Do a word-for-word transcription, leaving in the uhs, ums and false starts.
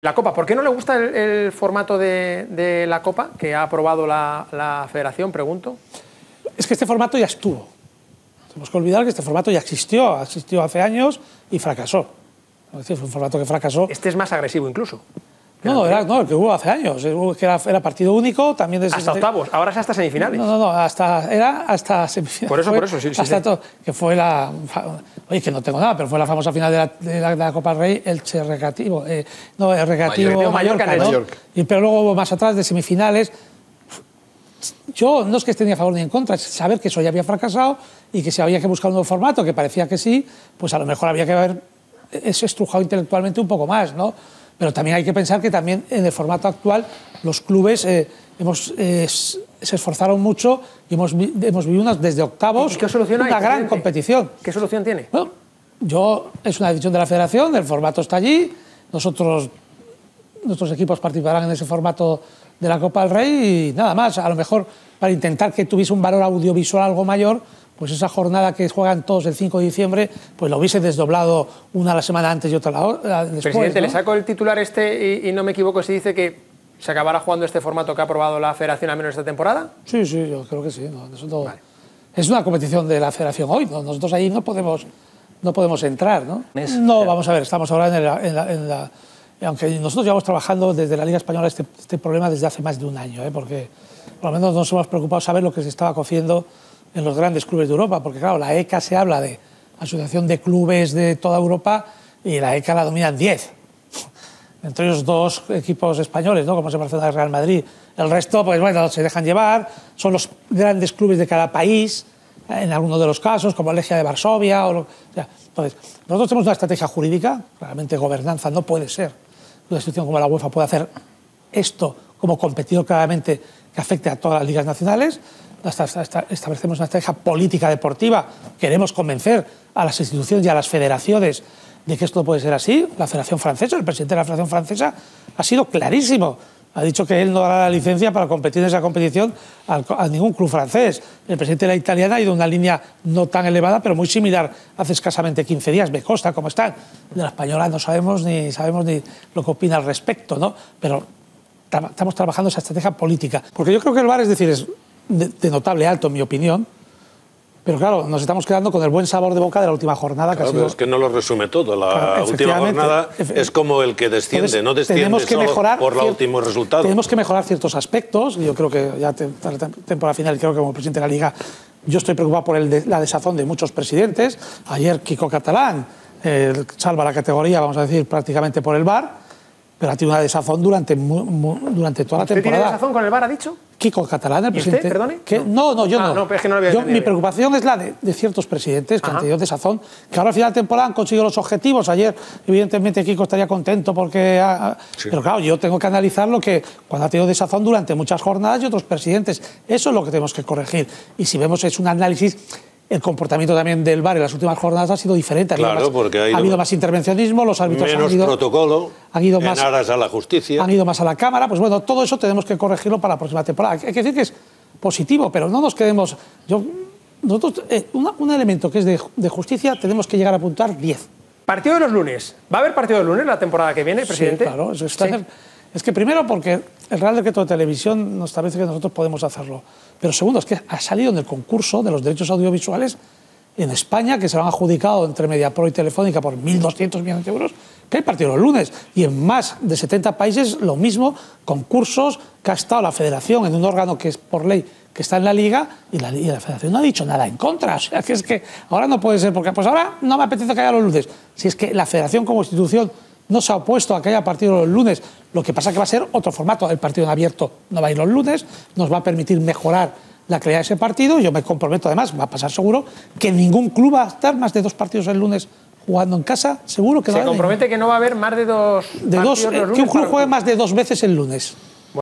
La Copa, ¿por qué no le gusta el, el formato de, de la Copa que ha aprobado la, la Federación, pregunto? Es que este formato ya estuvo. Tenemos que olvidar que este formato ya existió, existió hace años y fracasó. Es decir, fue un formato que fracasó. Este es más agresivo incluso. No, era, no, el que hubo hace años, que era, era partido único también. Desde hasta octavos, ahora es hasta semifinales. No, no, no, hasta, era hasta semifinales. Por eso, fue, por eso, sí, hasta sí, todo, sí. Que fue la... Oye, que no tengo nada, pero fue la famosa final de la, de la, de la Copa del Rey, Elche Recreativo. Eh, no, el Recreativo Mallorca, Mallorca, ¿no? Mallorca. Y, pero luego hubo más atrás de semifinales. Yo no es que esté ni a favor ni en contra, es saber que eso ya había fracasado y que si había que buscar un nuevo formato, que parecía que sí, pues a lo mejor había que haber estrujado intelectualmente un poco más, ¿no? Pero también hay que pensar que también en el formato actual los clubes eh, hemos, eh, se esforzaron mucho y hemos, hemos vivido unas, desde octavos ¿Y qué solución una hay, gran presidente? competición. ¿Qué solución tiene? Bueno, yo, es una decisión de la Federación, el formato está allí, nosotros, nuestros equipos participarán en ese formato de la Copa del Rey y nada más. A lo mejor para intentar que tuviese un valor audiovisual algo mayor, pues esa jornada que juegan todos el cinco de diciembre, pues lo hubiese desdoblado una la semana antes y otra la después. Presidente, ¿no? Le saco el titular este y, y no me equivoco si dice que se acabará jugando este formato que ha aprobado la Federación al menos esta temporada. Sí, sí, yo creo que sí. No, nosotros, vale. Es una competición de la Federación hoy, ¿no? Nosotros ahí no podemos, no podemos entrar, ¿no? Es, no, claro. Vamos a ver, estamos ahora en la... En la, en la aunque nosotros llevamos trabajando desde la Liga Española este, este problema desde hace más de un año, ¿eh? Porque por lo menos nos hemos preocupado saber lo que se estaba cociendo en los grandes clubes de Europa, porque claro, la E C A se habla de asociación de clubes de toda Europa y la E C A la dominan diez. Entre ellos dos equipos españoles, ¿no? Como es el Barcelona y Real Madrid. El resto, pues bueno, se dejan llevar, son los grandes clubes de cada país, en algunos de los casos, como el Legia de Varsovia. O lo... o sea, entonces, nosotros tenemos una estrategia jurídica, claramente gobernanza no puede ser. Una institución como la UEFA puede hacer esto como competidor claramente que afecte a todas las ligas nacionales. Establecemos una estrategia política deportiva. Queremos convencer a las instituciones y a las federaciones de que esto puede ser así. La Federación Francesa, el presidente de la Federación Francesa, ha sido clarísimo. Ha dicho que él no dará la licencia para competir en esa competición a ningún club francés. El presidente de la italiana ha ido a una línea no tan elevada, pero muy similar hace escasamente quince días. Me consta cómo están. De la española no sabemos ni sabemos ni lo que opina al respecto, ¿no? Pero tra- estamos trabajando esa estrategia política. Porque yo creo que el V A R, es decir, es de, de notable alto, en mi opinión. Pero claro, nos estamos quedando con el buen sabor de boca de la última jornada. Claro, que ha sido... pero es que no lo resume todo. La claro, última jornada es como el que desciende, entonces, no desciende tenemos que solo mejorar por los últimos resultados. Tenemos que mejorar ciertos aspectos. Yo creo que ya te, la temporada final, creo que como presidente de la Liga, yo estoy preocupado por el de, la desazón de muchos presidentes. Ayer Kiko Catalán eh, salva la categoría, vamos a decir, prácticamente por el V A R, pero ha tenido una desazón durante, mu, mu, durante toda la temporada. ¿Tiene desazón con el V A R, ha dicho? Kiko Catalán, el presidente... ¿Perdone? Que, no, no, yo ah, no. no es que no lo había yo, mi preocupación es la de, de ciertos presidentes que Ajá. han tenido desazón, que ahora al final de temporada han conseguido los objetivos. Ayer, evidentemente, Kiko estaría contento porque... Ha, sí. Pero claro, yo tengo que analizar lo que cuando ha tenido desazón durante muchas jornadas y otros presidentes. Eso es lo que tenemos que corregir. Y si vemos, es un análisis... El comportamiento también del V A R en las últimas jornadas ha sido diferente. Claro, ha habido más, porque ha, ido ha habido más intervencionismo, los árbitros han ido... protocolo, han ido más, en aras a la justicia. Han ido más a la Cámara. Pues bueno, todo eso tenemos que corregirlo para la próxima temporada. Hay que decir que es positivo, pero no nos quedemos... Yo, nosotros, eh, una, un elemento que es de, de justicia, tenemos que llegar a apuntar diez. Partido de los lunes. ¿Va a haber partido de los lunes la temporada que viene, presidente? Sí, claro. Eso está sí. Es que primero porque el Real Decreto de Televisión nos establece que nosotros podemos hacerlo. Pero segundo, es que ha salido en el concurso de los derechos audiovisuales en España, que se lo han adjudicado entre Media Pro y Telefónica por mil doscientos millones de euros, que hay partido los lunes. Y en más de setenta países lo mismo, concursos que ha estado la Federación en un órgano que es por ley que está en la Liga y la, y la Federación no ha dicho nada en contra. O sea, que es que ahora no puede ser, porque pues ahora no me apetece que haya los lunes. Si es que la Federación como institución no se ha opuesto a que haya partido los lunes. Lo que pasa es que va a ser otro formato. El partido en abierto no va a ir los lunes, nos va a permitir mejorar la calidad de ese partido. Yo me comprometo, además, va a pasar seguro, que ningún club va a estar más de dos partidos el lunes jugando en casa. Seguro que no. Se compromete que no va a haber más de dos partidos los lunes. Que un club juegue más de dos veces el lunes.